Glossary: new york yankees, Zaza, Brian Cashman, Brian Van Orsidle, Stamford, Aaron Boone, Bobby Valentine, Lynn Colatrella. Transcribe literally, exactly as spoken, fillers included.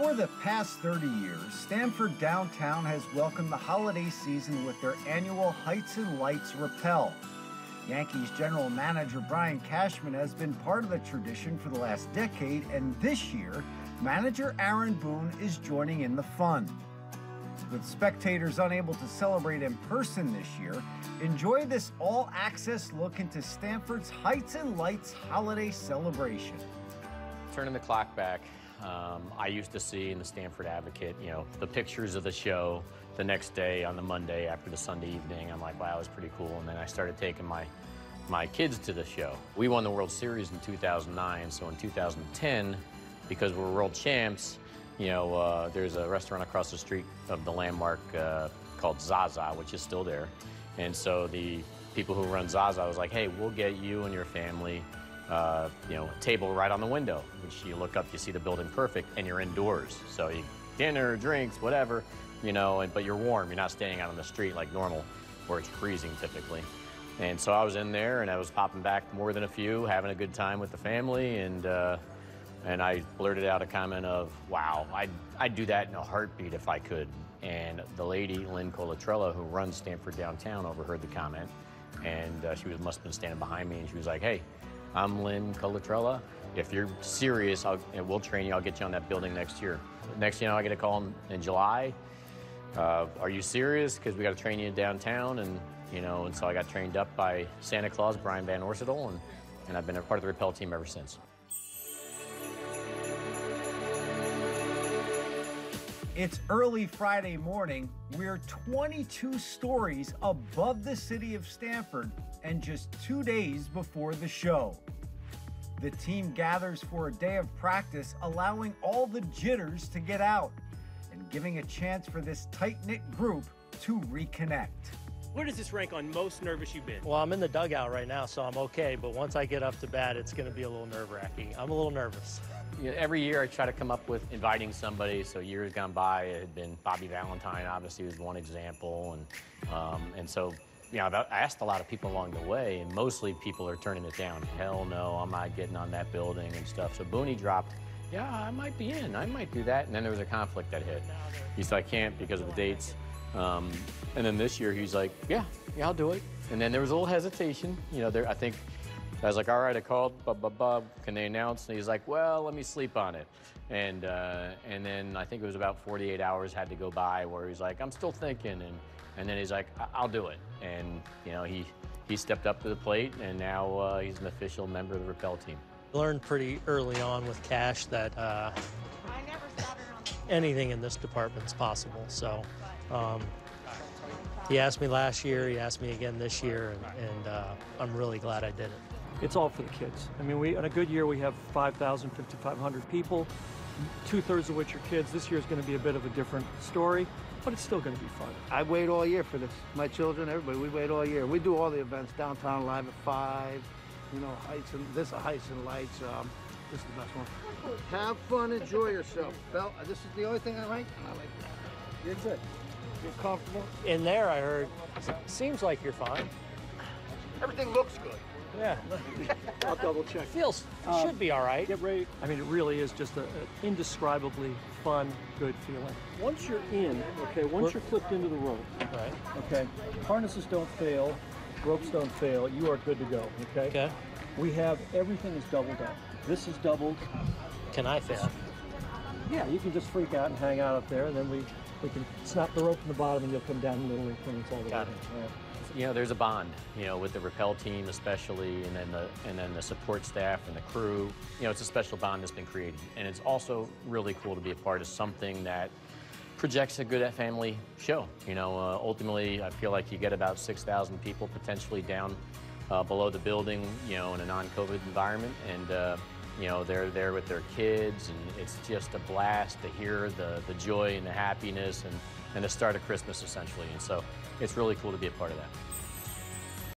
For the past thirty years, Stamford Downtown has welcomed the holiday season with their annual Heights and Lights Rappel. Yankees general manager Brian Cashman has been part of the tradition for the last decade, and this year, manager Aaron Boone is joining in the fun. With spectators unable to celebrate in person this year, enjoy this all-access look into Stamford's Heights and Lights holiday celebration. Turning the clock back, Um, I used to see in the Stamford Advocate, you know, the pictures of the show the next day on the Monday after the Sunday evening. I'm like, wow, that was pretty cool. And then I started taking my, my kids to the show. We won the World Series in two thousand nine, so in two thousand ten, because we're world champs, you know, uh, there's a restaurant across the street of the Landmark uh, called Zaza, which is still there. And so the people who run Zaza was like, hey, we'll get you and your family Uh, you know, a table right on the window, which you look up, you see the building perfect, and you're indoors. So you dinner, drinks, whatever, you know, and, but you're warm. You're not standing out on the street like normal, where it's freezing typically. And so I was in there, and I was popping back more than a few, having a good time with the family, and uh, and I blurted out a comment of, wow, I'd, I'd do that in a heartbeat if I could. And the lady, Lynn Colatrella, who runs Stamford Downtown, overheard the comment, and uh, she was, must have been standing behind me, and she was like, hey, I'm Lynn Colatrella. If you're serious, I'll, we'll train you. I'll get you on that building next year. Next, you know, I get a call in, in July. Uh, are you serious? Because we got to train you downtown, and you know, and so I got trained up by Santa Claus, Brian Van Orsidle, and and I've been a part of the rappel team ever since. It's early Friday morning. We're twenty-two stories above the city of Stamford and just two days before the show. The team gathers for a day of practice, allowing all the jitters to get out and giving a chance for this tight-knit group to reconnect. Where does this rank on most nervous you've been? Well, I'm in the dugout right now, so I'm okay, but once I get up to bat, it's gonna be a little nerve-wracking. I'm a little nervous. You know, every year I try to come up with inviting somebody, so years gone by, it had been Bobby Valentine, obviously, was one example, and, um, and so, you know, I've asked a lot of people along the way, and mostly people are turning it down. Hell no, I'm not getting on that building and stuff. So Booney dropped, yeah, I might be in, I might do that, and then there was a conflict that hit. He said, I can't because of the dates. Um, and then this year, he's like, yeah, yeah, I'll do it. And then there was a little hesitation. You know, there, I think, I was like, all right, I called, blah, blah, blah, can they announce? And he's like, well, let me sleep on it. And, uh, and then I think it was about forty-eight hours had to go by where he's like, I'm still thinking. And, and then he's like, I'll do it. And, you know, he, he stepped up to the plate, and now uh, he's an official member of the rappel team. I learned pretty early on with Cash that uh, I never anything in this department's possible, so. Um, he asked me last year, he asked me again this year, and, and uh, I'm really glad I did it. It's all for the kids. I mean, we, in a good year, we have five thousand, fifty-five hundred people, two-thirds of which are kids. This year is going to be a bit of a different story, but it's still going to be fun. I wait all year for this. My children, everybody, we wait all year. We do all the events, Downtown Live at five, you know, Heights and, this is Heights and Lights. Um, this is the best one. Have fun, enjoy yourself. Bell, this is the only thing I like, and I like that. You're good. You're comfortable? In there, I heard, seems like you're fine. Everything looks good. Yeah. I'll double check. Feels, um, should be all right. Get ready. I mean, it really is just an indescribably fun, good feeling. Once you're in, okay, once We're, you're clipped into the rope, right. Okay, harnesses don't fail, ropes don't fail, you are good to go, okay? Okay. We have, everything is doubled up. This is doubled. Can I fail? Yeah, you can just freak out and hang out up there, and then we, we can snap the rope from the bottom, and you'll come down the middle and clean all the way. Got it. You know, there's a bond, you know, with the rappel team especially, and then the and then the support staff and the crew. You know, it's a special bond that's been created, and it's also really cool to be a part of something that projects a good family show. You know, uh, ultimately, I feel like you get about six thousand people potentially down uh, below the building, you know, in a non-COVID environment, and uh, you know, they're there with their kids, and it's just a blast to hear the the joy and the happiness and. and the start of Christmas, essentially. And so it's really cool to be a part of that.